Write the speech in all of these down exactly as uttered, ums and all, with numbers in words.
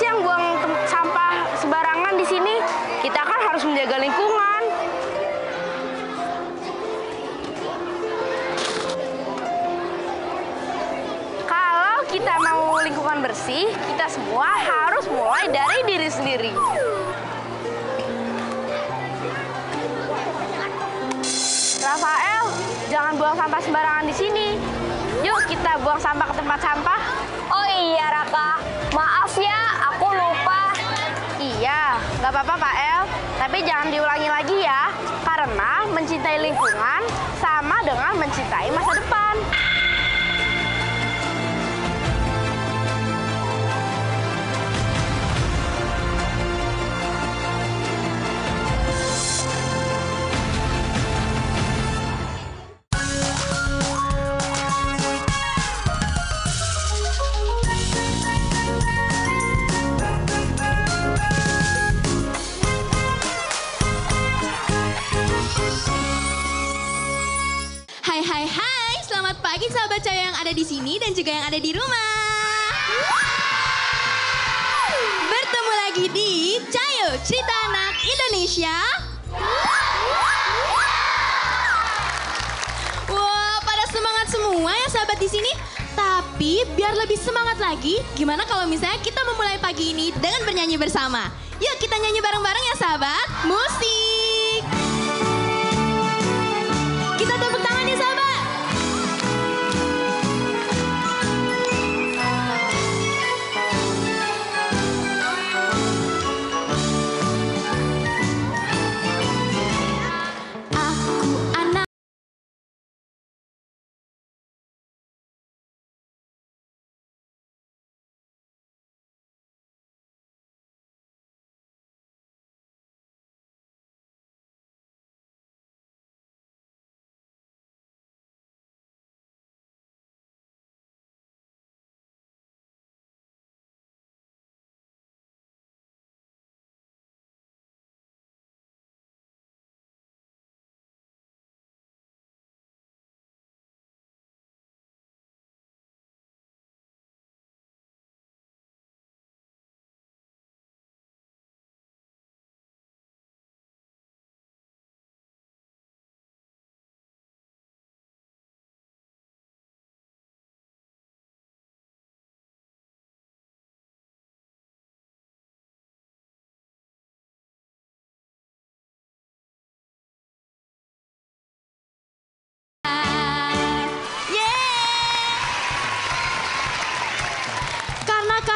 Yang buang sampah sembarangan di sini, kita kan harus menjaga lingkungan. Kalau kita mau lingkungan bersih, kita semua harus mulai dari diri sendiri. Rafael, jangan buang sampah sembarangan di sini. Yuk kita buang sampah ke tempat sampah. Oh iya, Raka. Maaf ya, aku lupa. Iya, nggak apa-apa, Pak El. Tapi jangan diulangi lagi ya, karena mencintai lingkungan sama dengan mencintai masa depan. Sahabat Cahaya yang ada di sini dan juga yang ada di rumah. Bertemu lagi di Cayo Cerita Anak Indonesia. Wow, pada semangat semua ya sahabat di sini. Tapi biar lebih semangat lagi, gimana kalau misalnya kita memulai pagi ini dengan bernyanyi bersama. Yuk kita nyanyi bareng-bareng ya sahabat. Musik. Kita tepuk tangan ya sahabat.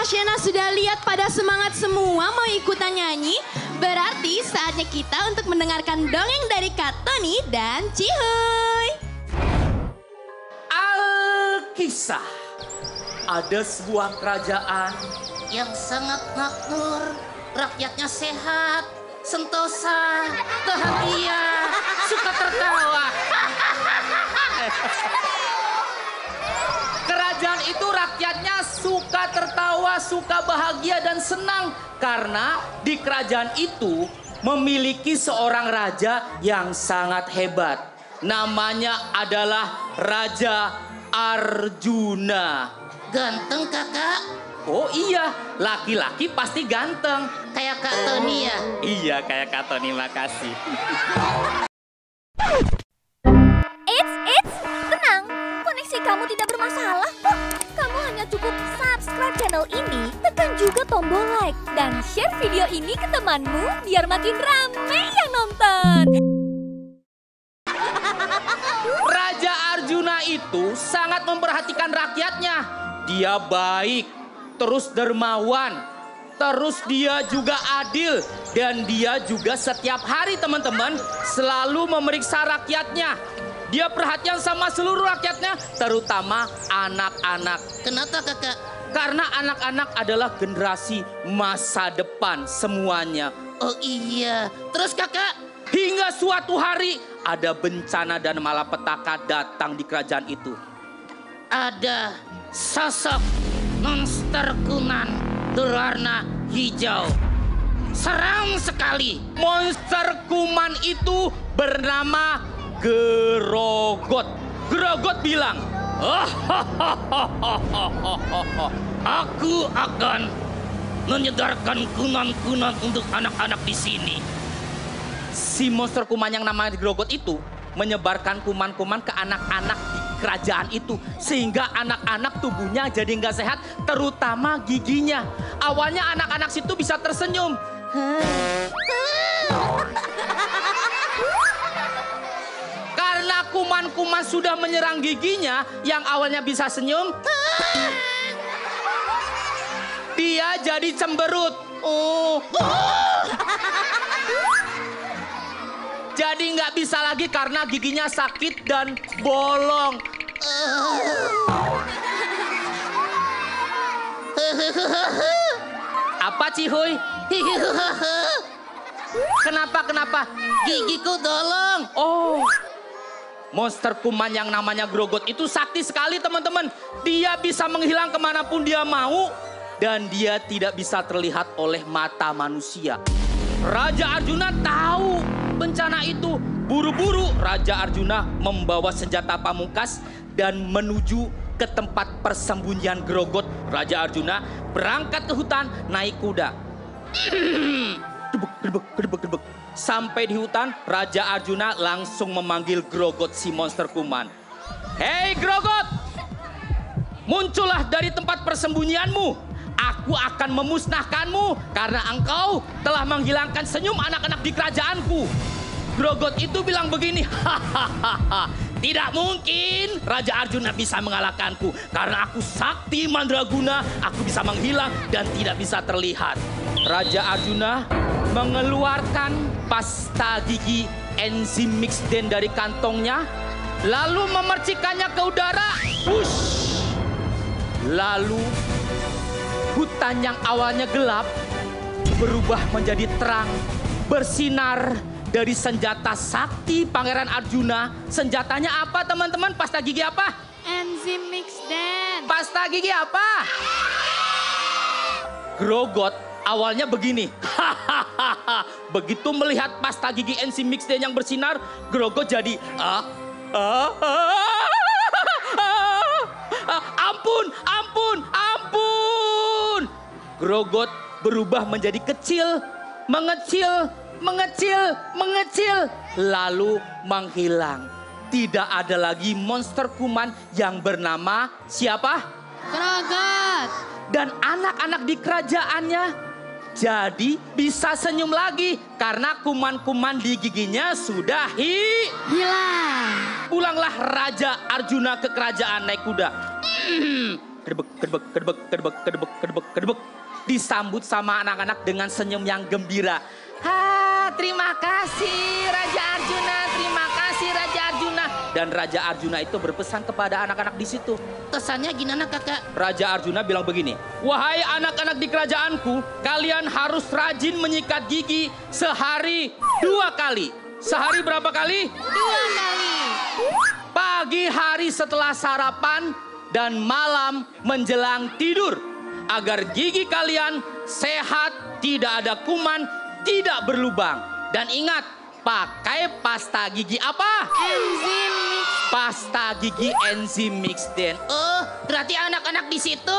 Shena sudah lihat pada semangat semua mau ikutan nyanyi. Berarti saatnya kita untuk mendengarkan dongeng dari Kak Tony dan Cihuy. Alkisah. Ada sebuah kerajaan yang sangat makmur. Rakyatnya sehat, sentosa, bahagia, suka tertawa. Kerajaan itu rakyatnya suka tertawa, suka bahagia dan senang. Karena di kerajaan itu memiliki seorang raja yang sangat hebat. Namanya adalah Raja Arjuna. Ganteng kakak? Oh iya, laki-laki pasti ganteng. Kayak Kak Tony ya? Iya, kayak Kak Tony, makasih. Kamu tidak bermasalah kok. Kamu hanya cukup subscribe channel ini, tekan juga tombol like, dan share video ini ke temanmu biar makin rame yang nonton. Raja Arjuna itu sangat memperhatikan rakyatnya. Dia baik, terus dermawan, terus dia juga adil, dan dia juga setiap hari teman-teman selalu memeriksa rakyatnya. Dia perhatian sama seluruh rakyatnya, terutama anak-anak. Kenapa kakak? Karena anak-anak adalah generasi masa depan semuanya. Oh iya, terus kakak? Hingga suatu hari ada bencana dan malapetaka datang di kerajaan itu. Ada sosok monster kunan berwarna hijau. Seram sekali. Monster kuman itu bernama Gerogot. Gerogot bilang, oh, ho, ho, ho, ho, ho, ho, ho. Aku akan menyegarkan kunan-kunan untuk anak-anak di sini. Si monster kuman yang namanya Gerogot itu menyebarkan kuman-kuman ke anak-anak di kerajaan itu, sehingga anak-anak tubuhnya jadi nggak sehat, terutama giginya. Awalnya anak-anak situ bisa tersenyum. Karena kuman-kuman sudah menyerang giginya, yang awalnya bisa senyum, dia jadi cemberut. Oh. Jadi nggak bisa lagi karena giginya sakit dan bolong. Apa Cihuy? Kenapa, kenapa? Gigiku bolong. Oh. Monster kuman yang namanya Grogot itu sakti sekali teman-teman. Dia bisa menghilang kemanapun dia mau. Dan dia tidak bisa terlihat oleh mata manusia. Raja Arjuna tahu bencana itu. Buru-buru Raja Arjuna membawa senjata pamungkas dan menuju ke tempat persembunyian Gerogot. Raja Arjuna berangkat ke hutan naik kuda. Sampai di hutan, Raja Arjuna langsung memanggil Gerogot si monster kuman. Hei Gerogot, muncullah dari tempat persembunyianmu. Aku akan memusnahkanmu karena engkau telah menghilangkan senyum anak-anak di kerajaanku. Grogot itu bilang begini, hahaha, tidak mungkin Raja Arjuna bisa mengalahkanku. Karena aku sakti mandraguna, aku bisa menghilang dan tidak bisa terlihat. Raja Arjuna mengeluarkan pasta gigi enzim mixden dari kantongnya, lalu memercikannya ke udara, push, lalu hutan yang awalnya gelap berubah menjadi terang, bersinar dari senjata sakti Pangeran Arjuna. Senjatanya apa teman-teman? Pasta gigi apa? Enzim mixden. Pasta gigi apa? Grogot awalnya begini. Hahaha. Begitu melihat pasta gigi enzim mixden yang bersinar, Grogot jadi ah, ah, ah, ah, ah, ampun, ampun, ampun. Grogot berubah menjadi kecil, mengecil, mengecil, mengecil, lalu menghilang. Tidak ada lagi monster kuman yang bernama siapa? Grogot. Dan anak-anak di kerajaannya jadi bisa senyum lagi karena kuman-kuman di giginya sudah hi... hilang. Pulanglah Raja Arjuna ke kerajaan naik kuda. Kedebek, kedebek, kedebek, kedebek, kedebek, kedebek, kedebek. Disambut sama anak-anak dengan senyum yang gembira. Ha, terima kasih Raja Arjuna, terima kasih Raja Arjuna. Dan Raja Arjuna itu berpesan kepada anak-anak di situ. Pesannya gimana kakak? Raja Arjuna bilang begini, wahai anak-anak di kerajaanku, kalian harus rajin menyikat gigi sehari dua kali. Sehari berapa kali? Dua kali. Pagi hari setelah sarapan dan malam menjelang tidur. Agar gigi kalian sehat, tidak ada kuman, tidak berlubang. Dan ingat, pakai pasta gigi apa? Enzim mix. Pasta gigi enzim mixden. Oh, berarti anak-anak di situ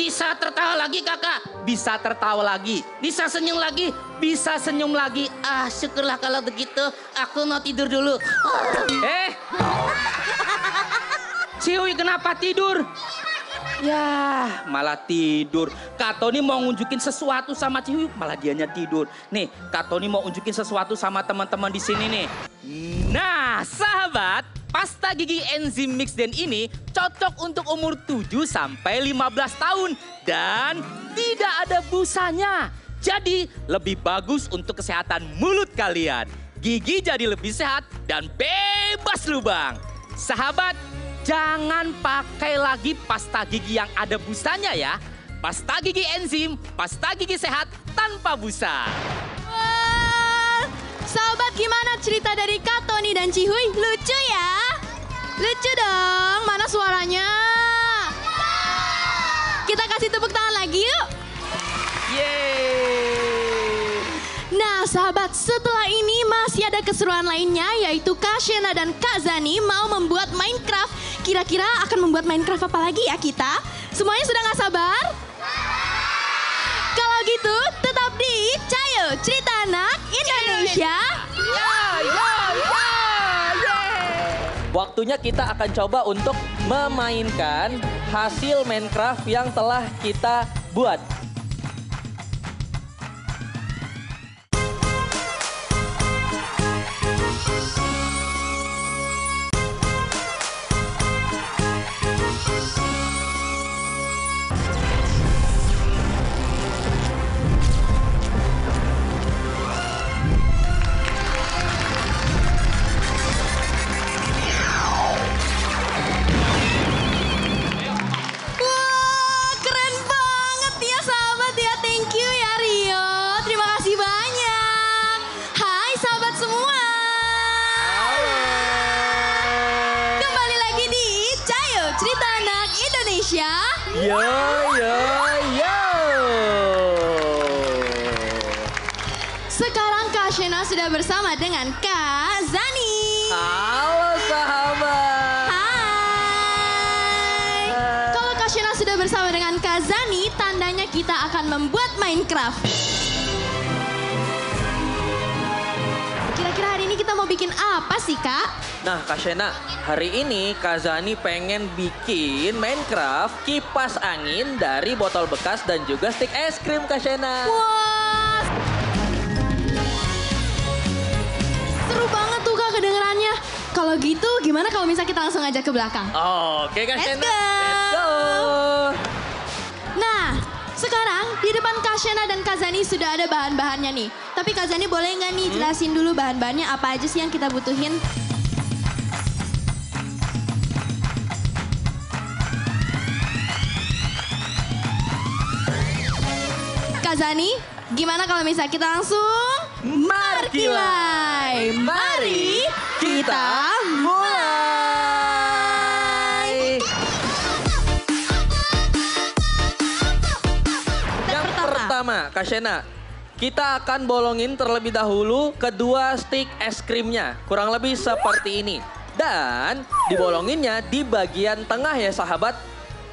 bisa tertawa lagi kakak? Bisa tertawa lagi. Bisa senyum lagi? Bisa senyum lagi. Ah, syukurlah kalau begitu. Aku mau tidur dulu. Eh, Cihuy kenapa tidur? Ya, malah tidur. Kak Tony mau ngunjukin sesuatu sama Cihuy, malah dianya tidur. Nih, Kak Tony mau nunjukin sesuatu sama teman-teman di sini nih. Nah, sahabat, pasta gigi enzim mixden ini cocok untuk umur tujuh sampai lima belas tahun dan tidak ada busanya. Jadi lebih bagus untuk kesehatan mulut kalian. Gigi jadi lebih sehat dan bebas lubang. Sahabat, jangan pakai lagi pasta gigi yang ada busanya ya. Pasta gigi enzim, pasta gigi sehat tanpa busa. Wow. Sahabat, gimana cerita dari Kak Tony dan Cihuy? Lucu ya? Lucu dong, mana suaranya? Kita kasih tepuk tangan lagi yuk. Yeay. Nah sahabat, setelah ini masih ada keseruan lainnya, yaitu Kak Shena dan Kak Zani mau membuat Minecraft. Kira-kira akan membuat Minecraft apa lagi ya kita? Semuanya sudah gak sabar? Kalau gitu tetap di Cayo Cerita Anak Indonesia. Ya, ya, ya, ya. Waktunya kita akan coba untuk memainkan hasil Minecraft yang telah kita buat. Yo, yo, yo. Sekarang Kak Shena sudah bersama dengan Kak Zani. Halo sahabat. Hai. Hai. Kalau Kak Shena sudah bersama dengan Kak Zani, tandanya kita akan membuat Minecraft. Kira-kira hari ini kita mau bikin apa sih Kak? Nah Kak Shena, hari ini Kak Zani pengen bikin Minecraft kipas angin dari botol bekas dan juga stik es krim Kak Shena. Wah, seru banget tuh Kak kedengerannya. Kalau gitu gimana kalau misalnya kita langsung aja ke belakang? Oh, oke okay, Kak Shena. Let's go. Let's go. Nah sekarang di depan Kak Shena dan Kak Zani sudah ada bahan-bahannya nih. Tapi Kak Zani boleh nggak nih hmm? jelasin dulu bahan-bahannya apa aja sih yang kita butuhin? Zani, gimana kalau misalnya kita langsung markilai. Mari kita mulai. Yang pertama, Kak Shena, kita akan bolongin terlebih dahulu kedua stik es krimnya. Kurang lebih seperti ini. Dan dibolonginnya di bagian tengah ya sahabat.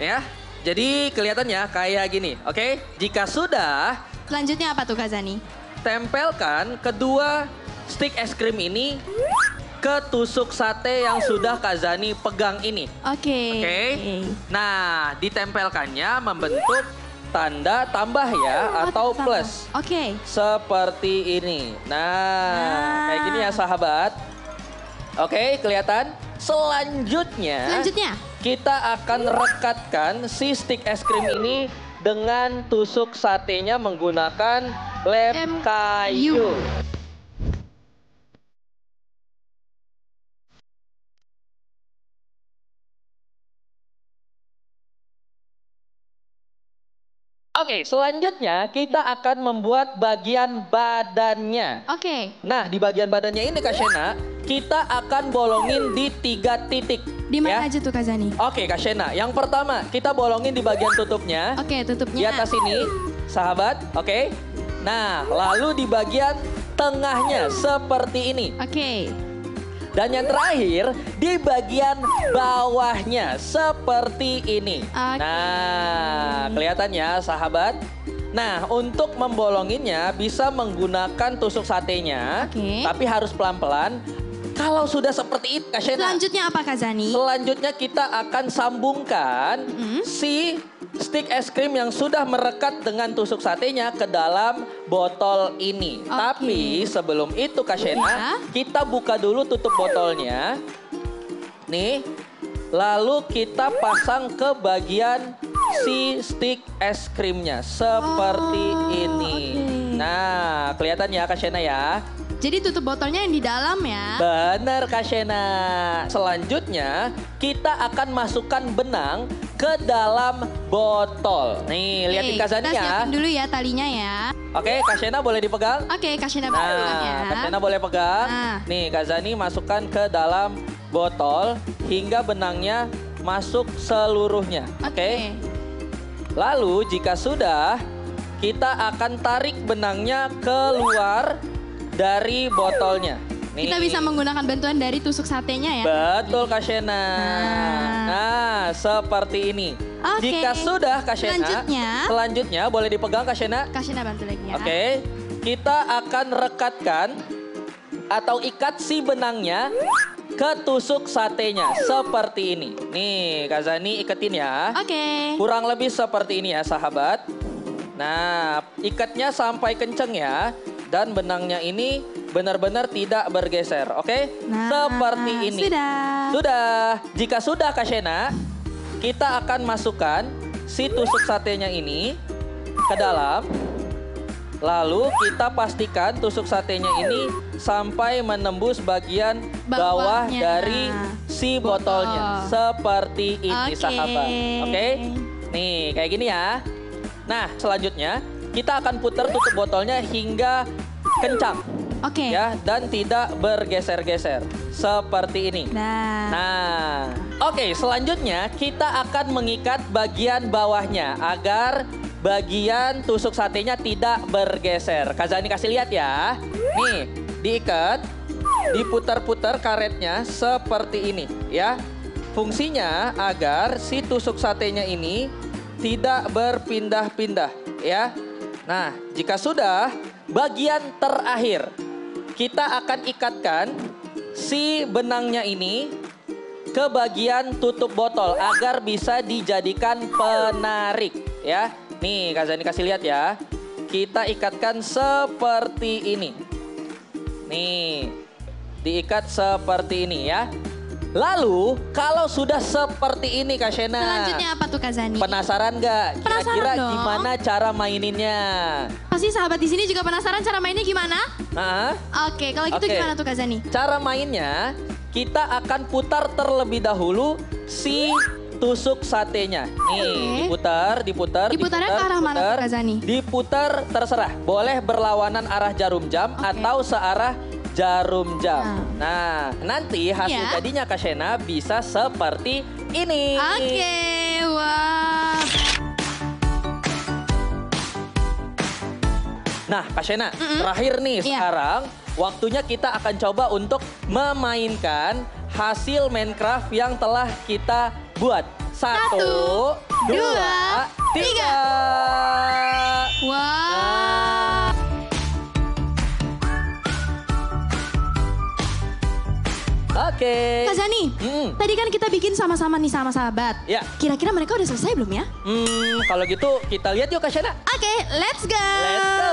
Ya. Jadi kelihatannya kayak gini, oke? Okay? Jika sudah... Selanjutnya apa tuh Kak Zani? Tempelkan kedua stik es krim ini ke tusuk sate yang sudah Kak Zani pegang ini. Oke. Okay. Oke? Okay? Okay. Nah, ditempelkannya membentuk tanda tambah ya, oh, atau plus. Oke. Okay. Seperti ini. Nah, nah, kayak gini ya sahabat. Oke, okay, kelihatan? Selanjutnya... Selanjutnya? Kita akan rekatkan si stik es krim ini dengan tusuk satenya menggunakan lem kayu. Oke, selanjutnya kita akan membuat bagian badannya. Oke. Nah, di bagian badannya ini Kak Shena, kita akan bolongin di tiga titik. Di mana ya? Aja tuh Kak Zani? Oke Kak Shena, yang pertama kita bolongin di bagian tutupnya. Oke, tutupnya. Di atas ini, sahabat, oke. Nah, lalu di bagian tengahnya seperti ini. Oke. Dan yang terakhir, di bagian bawahnya seperti ini. Oke. Nah, kelihatan ya sahabat. Nah, untuk membolonginnya bisa menggunakan tusuk satenya. Oke. Tapi harus pelan-pelan. Kalau sudah seperti itu Kak Shena. Selanjutnya apa Kak Zani? Selanjutnya kita akan sambungkan mm-hmm. si stik es krim yang sudah merekat dengan tusuk satenya ke dalam botol ini. Okay. Tapi sebelum itu Kak Shena, ya. Kita buka dulu tutup botolnya. Nih, lalu kita pasang ke bagian si stick es krimnya seperti oh, ini. Okay. Nah, kelihatan ya Kak Shena ya. Jadi tutup botolnya yang di dalam ya. Benar Kak Shena. Selanjutnya kita akan masukkan benang ke dalam botol. Nih, okay, lihatin Kak Shena ya. Kita siapin dulu ya talinya ya. Oke, okay, Kak Shena boleh dipegang? Oke, okay, Kak Shena boleh pegang ya. Kak Shena boleh pegang. Nah. Nih, Kak Zani masukkan ke dalam botol hingga benangnya masuk seluruhnya. Oke. Okay. Okay. Lalu jika sudah, kita akan tarik benangnya keluar dari botolnya. Nih. Kita bisa menggunakan bantuan dari tusuk satenya ya. Betul Kak Shena. Nah. Nah, seperti ini. Okay. Jika sudah Kak Shena, selanjutnya, selanjutnya boleh dipegang Kak Shena. Kak Shena bantu lagi ya. Oke, okay. Kita akan rekatkan atau ikat si benangnya ke tusuk satenya seperti ini. Nih Kak Zani iketin ya. Oke. Okay. Kurang lebih seperti ini ya sahabat. Nah, ikatnya sampai kenceng ya. Dan benangnya ini benar-benar tidak bergeser, oke? Okay? Nah, seperti ini. Sudah. Sudah. Jika sudah Kak Shena, kita akan masukkan si tusuk satenya ini ke dalam. Lalu kita pastikan tusuk satenya ini sampai menembus bagian bawah bawahnya dari si botolnya. Botol. Seperti ini okay. sahabat, oke? Okay? Nih, kayak gini ya. Nah, selanjutnya kita akan putar tutup botolnya hingga kencang. Oke. Okay. Ya, dan tidak bergeser-geser. Seperti ini. Nah. Nah. Oke, okay, selanjutnya kita akan mengikat bagian bawahnya agar bagian tusuk satenya tidak bergeser. Kak Zani kasih lihat ya. Nih, diikat, diputar-putar karetnya seperti ini, ya. Fungsinya agar si tusuk satenya ini tidak berpindah-pindah, ya. Nah, jika sudah, bagian terakhir kita akan ikatkan si benangnya ini ke bagian tutup botol agar bisa dijadikan penarik, ya. Nih, Kak Zani kasih lihat ya. Kita ikatkan seperti ini. Nih, diikat seperti ini ya. Lalu, kalau sudah seperti ini Kak Shena. Selanjutnya apa tuh Kak Zani? Penasaran gak? Kira-kira gimana cara maininnya? Pasti sahabat di sini juga penasaran cara mainnya gimana? Nah, Oke, kalau gitu okay. gimana tuh Kak Zani? Cara mainnya, kita akan putar terlebih dahulu si tusuk satenya. Nih, okay. diputar, diputar, diputar, ke arah mana tuh Kak Zani? Diputar terserah. Boleh berlawanan arah jarum jam okay. atau searah jarum jam. Nah, nah nanti hasil yeah. jadinya Kak Shena bisa seperti ini. Oke, okay, wow. Nah, Kak Shena, mm -mm. terakhir nih yeah. sekarang waktunya kita akan coba untuk memainkan hasil Minecraft yang telah kita buat. Satu, Satu dua, dua, tiga. tiga. Wow. Nah, oke. Okay. Kak Zani, hmm. tadi kan kita bikin sama-sama nih sama sahabat. Ya. Kira-kira mereka udah selesai belum ya? Hmm, kalau gitu kita lihat yuk Kak Shena. Oke, okay, let's go. Let's go.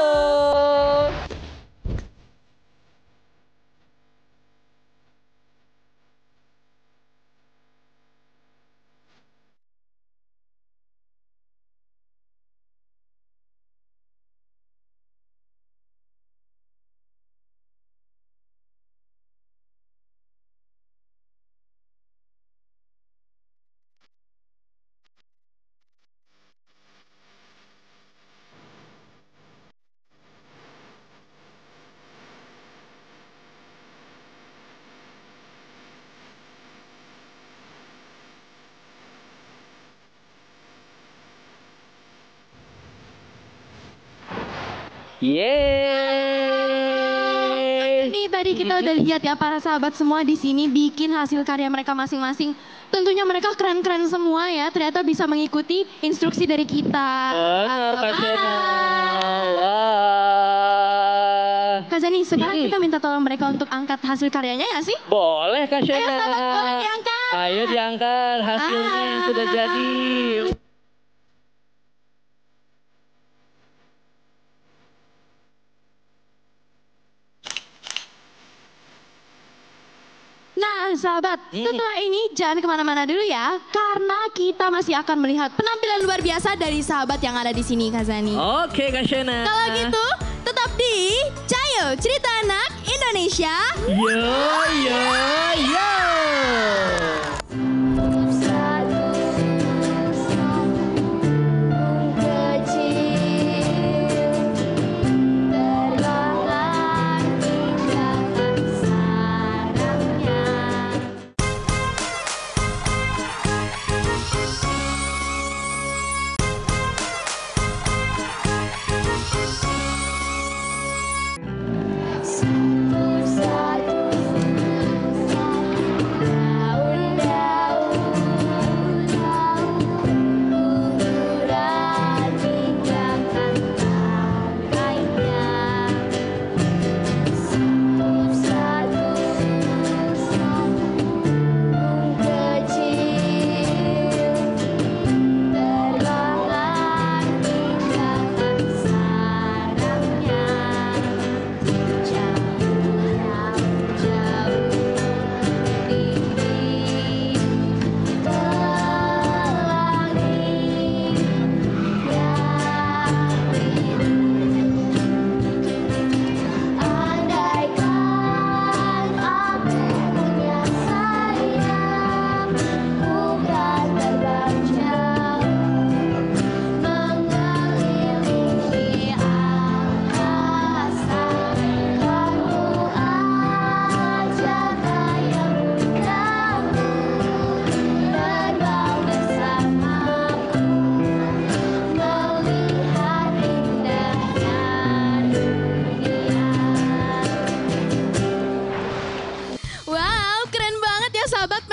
Yeay. Ini tadi kita udah lihat ya para sahabat semua di sini bikin hasil karya mereka masing-masing. Tentunya mereka keren-keren semua ya. Ternyata bisa mengikuti instruksi dari kita. Benar Kak Shena. Kak Zani, sekarang hmm. kita minta tolong mereka untuk angkat hasil karyanya ya sih? Boleh Kak Shena. Ayo sahabat, boleh diangkat. Ayo diangkat hasilnya ah. sudah jadi. sahabat, setelah ini jangan kemana-mana dulu ya, karena kita masih akan melihat penampilan luar biasa dari sahabat yang ada di sini, Kak Zani. Oke, Kak Shena. Kalau gitu, tetap di Cayo Cerita Anak Indonesia. Yo, yo, yo.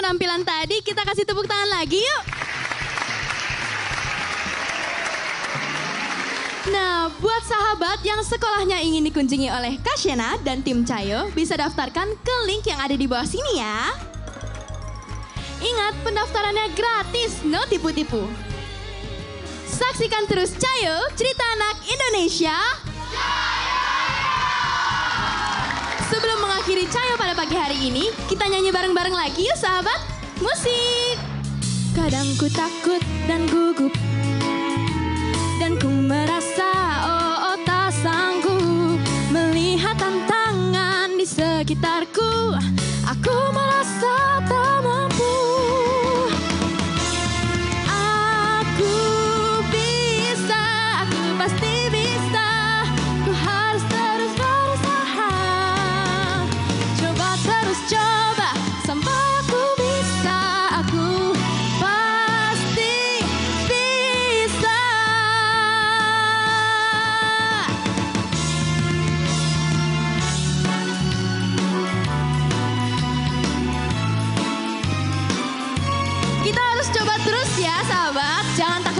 Penampilan tadi, kita kasih tepuk tangan lagi yuk. Nah, buat sahabat yang sekolahnya ingin dikunjungi oleh Kak Shena dan tim Cayo, bisa daftarkan ke link yang ada di bawah sini ya. Ingat, pendaftarannya gratis, no tipu-tipu. Saksikan terus Cayo Cerita Anak Indonesia. Sebelum mengakhiri Cayo pada pagi hari ini, kita nyanyi bareng-bareng lagi yuk sahabat. Musik. Kadang ku takut dan gugup, dan ku merasa oh, oh tak sanggup melihat tantangan di sekitarku. Aku merasa tak mampu. Aku bisa, aku pasti bisa. Ku harus terus berusaha. Coba terus coba sampai aku bisa. Aku pasti bisa. Kita harus coba terus ya sahabat. Jangan takut.